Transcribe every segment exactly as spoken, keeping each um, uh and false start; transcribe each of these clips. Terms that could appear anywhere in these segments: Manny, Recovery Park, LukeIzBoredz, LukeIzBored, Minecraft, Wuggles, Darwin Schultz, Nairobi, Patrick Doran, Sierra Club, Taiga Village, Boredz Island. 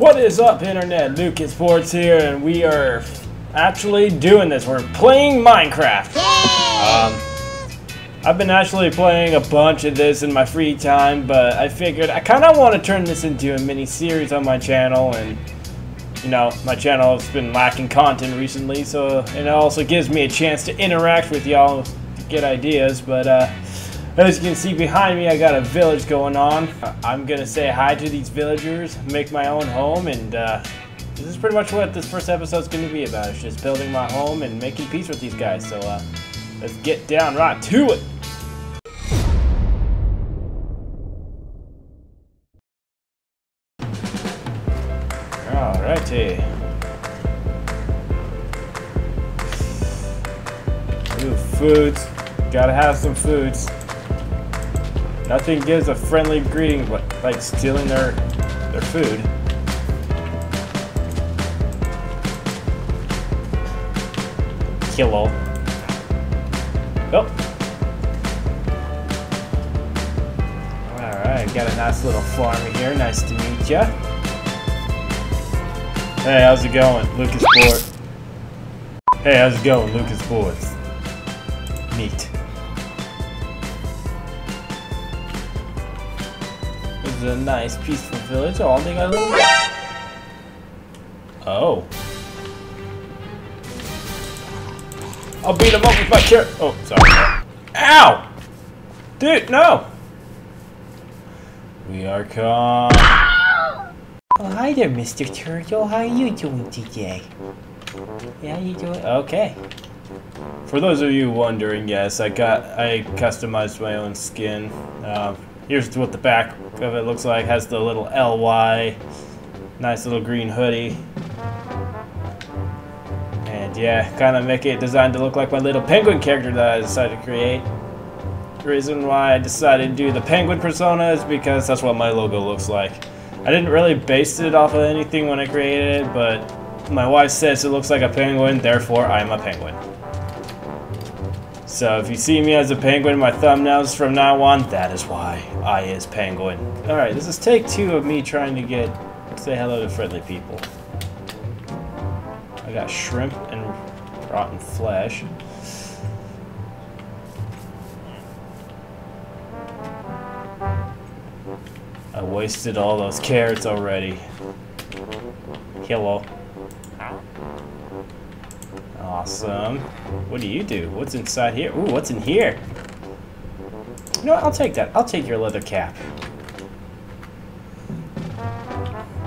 What is up, internet? LukeIzBoredz here, and we are actually doing this. We're playing Minecraft. Um, I've been actually playing a bunch of this in my free time, but I figured I kind of want to turn this into a mini series on my channel. And you know, my channel has been lacking content recently, so and it also gives me a chance to interact with y'all, get ideas. But uh, as you can see behind me, I got a village going on. I'm gonna say hi to these villagers, make my own home, and uh, this is pretty much what this first episode is gonna be about. It's just building my home and making peace with these guys. So uh, let's get down right to it. Alrighty. Ooh, foods. Gotta have some foods. Nothing gives a friendly greeting but like stealing their their food. Kilo. Oh. Alright, got a nice little farm here. Nice to meet ya. Hey, how's it going? LukeIzBored. Hey, how's it going? LukeIzBored. Meat. A nice peaceful village. Oh, I think I live there. Oh. I'll beat him up with my chair. Oh, sorry. Ow! Dude, no! We are calm. Oh, hi there, Mister Turtle. How are you doing today? Yeah, you doing? Okay. For those of you wondering, yes, I got, I customized my own skin. Um, Here's what the back of it looks like. Has the little L Y, nice little green hoodie, and yeah, kind of make it designed to look like my little penguin character that I decided to create. The reason why I decided to do the penguin persona is because that's what my logo looks like. I didn't really base it off of anything when I created it, but my wife says it looks like a penguin, therefore I'm a penguin. So if you see me as a penguin, my thumbnails from now on, that is why I is penguin. Alright, this is take two of me trying to get, say hello to friendly people. I got shrimp and rotten flesh. I wasted all those carrots already. Hello. Awesome. What do you do? What's inside here? Ooh, what's in here? You know what? I'll take that. I'll take your leather cap.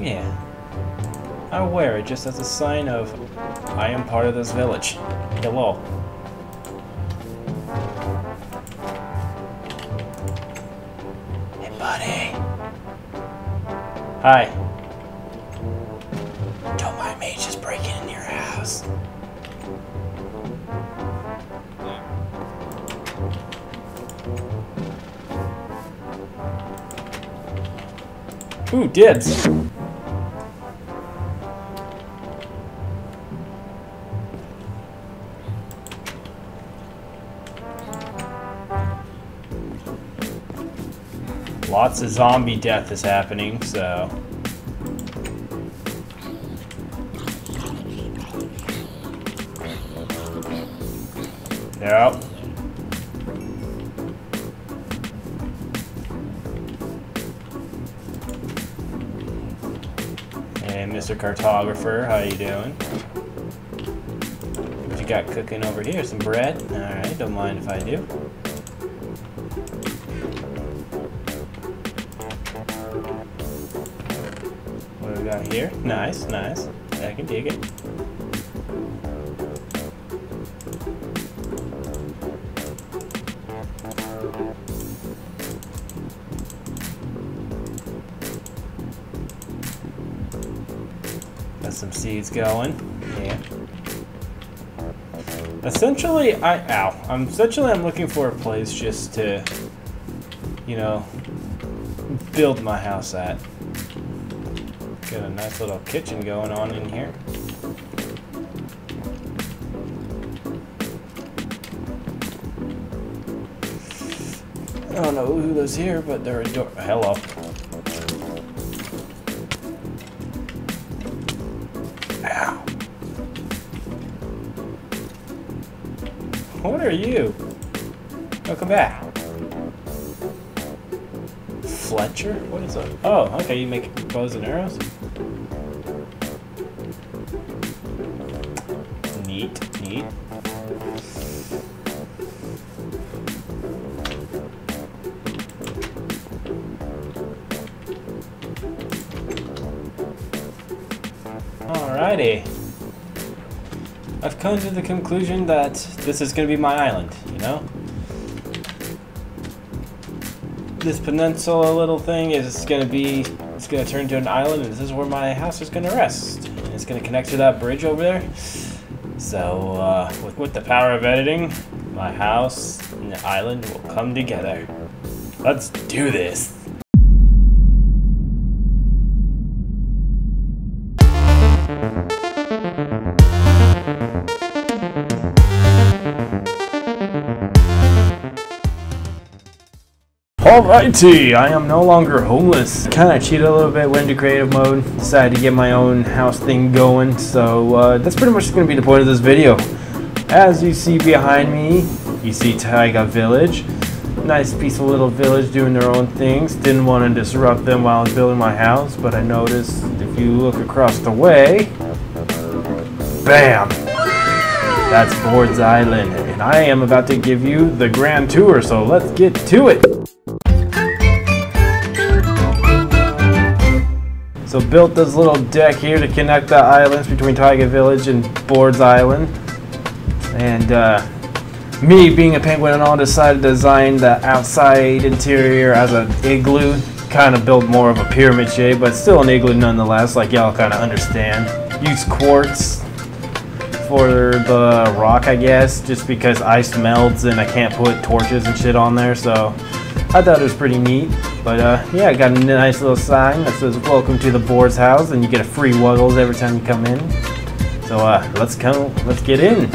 Yeah. I wear it just as a sign of I am part of this village. Hello. Hey, buddy. Hi. Don't mind me just breaking into your house. Ooh, dibs. Lots of zombie death is happening, so. Yep. Mister Cartographer, how you doing? What you got cooking over here? Some bread? Alright, don't mind if I do. What do we got here? Nice, nice. I can dig it. Some seeds going. Yeah. Essentially, I ow. I'm essentially I'm looking for a place just to, you know, build my house at. Got a nice little kitchen going on in here. I don't know who lives here, but they're a door. Hello. What are you? Welcome back. Fletcher? What is that? Oh, okay, you make bows and arrows? Neat, neat. Alrighty. I've come to the conclusion that this is going to be my island, you know? This peninsula little thing is going to be, it's going to turn into an island, and this is where my house is going to rest. And it's going to connect to that bridge over there. So, uh, with, with the power of editing, my house and the island will come together. Let's do this! Alrighty, I am no longer homeless. Kind of cheated a little bit, went into creative mode, decided to get my own house thing going, so uh, that's pretty much going to be the point of this video. As you see behind me, you see Taiga Village. Nice peaceful little village doing their own things. Didn't want to disrupt them while I was building my house, but I noticed if you look across the way, BAM! That's Boredz Island, and I am about to give you the grand tour, so let's get to it! So built this little deck here to connect the islands between Taiga Village and Boredz Island. And uh, me being a penguin and all, decided to design the outside interior as an igloo. Kind of built more of a pyramid shape, but still an igloo nonetheless, like y'all kind of understand. Use quartz for the rock, I guess, just because ice melts and I can't put torches and shit on there, so I thought it was pretty neat. But uh, yeah, I got a nice little sign that says welcome to the Boredz house, and you get a free Wuggles every time you come in. So uh, let's come, let's get in.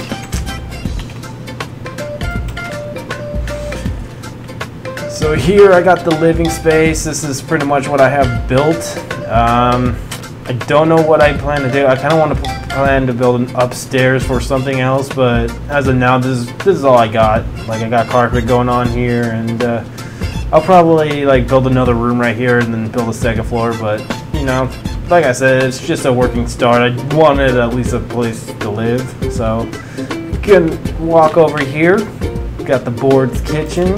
So here I got the living space. This is pretty much what I have built. Um, I don't know what I plan to do. I kind of want to plan to build an upstairs for something else, but as of now, this is, this is all I got. Like, I got carpet going on here, and uh, I'll probably like build another room right here and then build a second floor. But you know, like I said, it's just a working start. I wanted at least a place to live, so you can walk over here. Got the Boredz kitchen.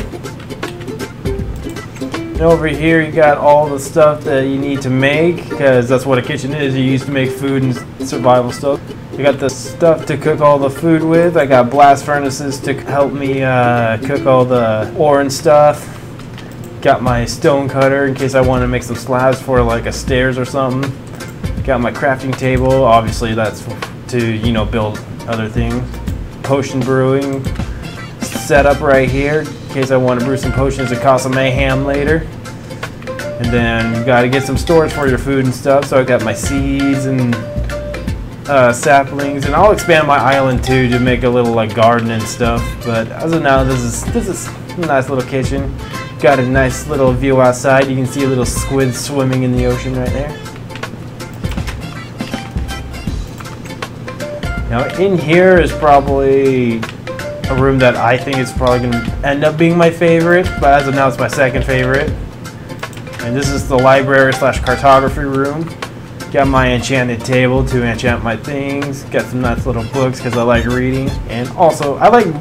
And over here you got all the stuff that you need to make, because that's what a kitchen is. You used to make food and survival stuff. You got the stuff to cook all the food with. I got blast furnaces to help me uh, cook all the ore and stuff. Got my stone cutter in case I want to make some slabs for like a stairs or something. Got my crafting table, obviously that's to, you know, build other things. Potion brewing set up right here. In case I want to brew some potions and cause some mayhem later. And then you gotta get some storage for your food and stuff, so I got my seeds and uh, saplings, and I'll expand my island too to make a little like garden and stuff. But as of now, this is this is a nice little kitchen. Got a nice little view outside. You can see a little squid swimming in the ocean right there. Now in here is probably a room that I think is probably going to end up being my favorite, but as of now it's my second favorite. And this is the library slash cartography room. Got my enchanted table to enchant my things. Got some nice little books because I like reading, and also I like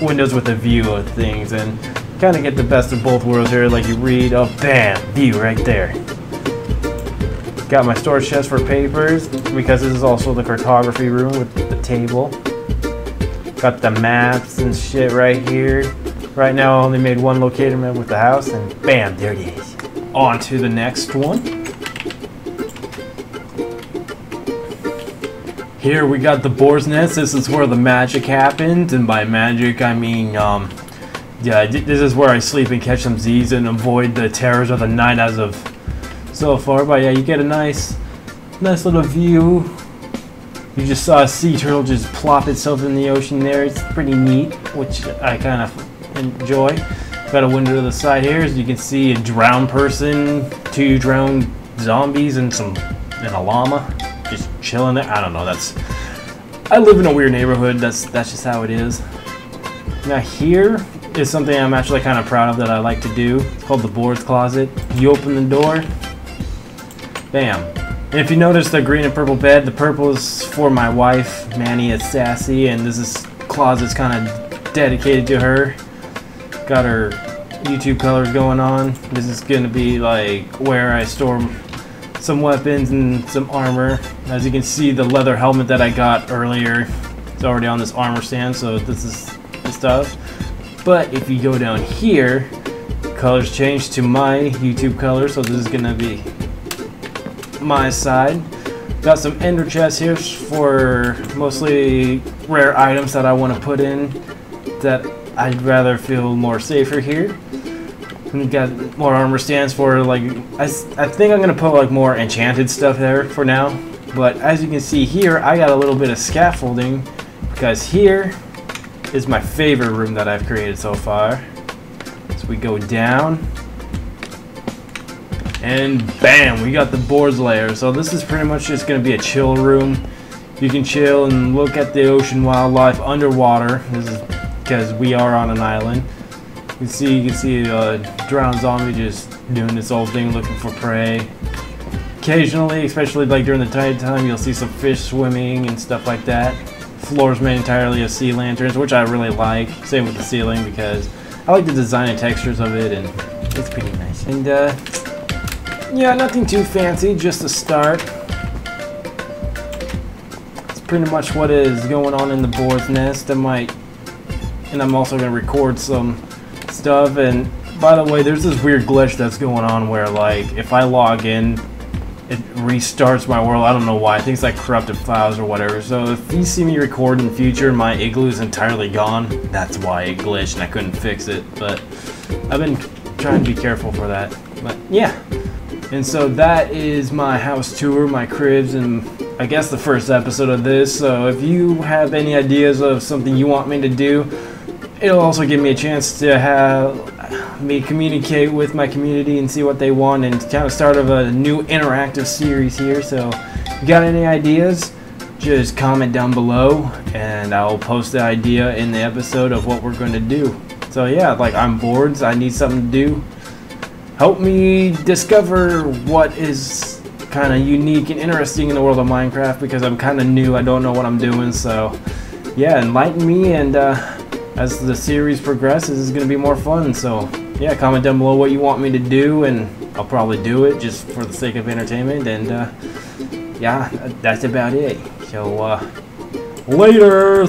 windows with a view of things, and kind of get the best of both worlds here. Like you read, oh bam, view right there. Got my storage chest for papers, because this is also the cartography room with the table. Got the maps and shit right here. Right now I only made one locator map with the house, and bam, there it is. On to the next one. Here we got the boar's nest. This is where the magic happens, and by magic I mean, um, yeah, this is where I sleep and catch some Z's and avoid the terrors of the night as of so far. But yeah, you get a nice, nice little view. You just saw a sea turtle just plop itself in the ocean there. It's pretty neat, which I kind of enjoy. Got a window to the side here, as you can see, a drowned person, two drowned zombies, and some and a llama just chilling there. I don't know. That's I live in a weird neighborhood. That's that's just how it is. Now here is something I'm actually kind of proud of that I like to do. It's called the Boredz Closet. You open the door, bam. And if you notice the green and purple bed, the purple is for my wife, Manny. It's sassy, and this is closet's kind of dedicated to her. Got her YouTube colors going on. This is gonna be like where I store some weapons and some armor. As you can see, the leather helmet that I got earlier, it's already on this armor stand, so this is the stuff. But if you go down here, colors change to my YouTube color, so this is gonna be my side. Got some ender chests here for mostly rare items that I want to put in that I'd rather feel more safer here. And you got more armor stands for, like, I, I think I'm gonna put like more enchanted stuff there for now. But as you can see here, I got a little bit of scaffolding, because here is my favorite room that I've created so far. So we go down, and bam, we got the Boredz layer. So this is pretty much just gonna be a chill room. You can chill and look at the ocean wildlife underwater. This is because we are on an island. You can see, you can see a drowned zombie just doing this whole thing looking for prey. Occasionally, especially like during the tide time, you'll see some fish swimming and stuff like that. Floors made entirely of sea lanterns, which I really like. Same with the ceiling, because I like the design and textures of it, and it's pretty nice. And uh, yeah, nothing too fancy, just a start. It's pretty much what is going on in the Boredz nest. I might, and I'm also gonna record some stuff. And by the way, there's this weird glitch that's going on where, like, if I log in, it restarts my world. I don't know why. I think it's like corrupted files or whatever. So if you see me record in the future, my igloo is entirely gone. That's why it glitched and I couldn't fix it. But I've been trying to be careful for that. But yeah. And so that is my house tour, my cribs, and I guess the first episode of this. So if you have any ideas of something you want me to do, it'll also give me a chance to have me communicate with my community and see what they want, and kind of start of a new interactive series here. So if you got any ideas, just comment down below and I'll post the idea in the episode of what we're going to do. So yeah, like, I'm Boredz, I need something to do. Help me discover what is kind of unique and interesting in the world of Minecraft, because I'm kind of new, I don't know what I'm doing. So yeah, enlighten me, and uh as the series progresses, it's gonna be more fun. So yeah, comment down below what you want me to do, and I'll probably do it just for the sake of entertainment. And uh, yeah, that's about it. So uh, later.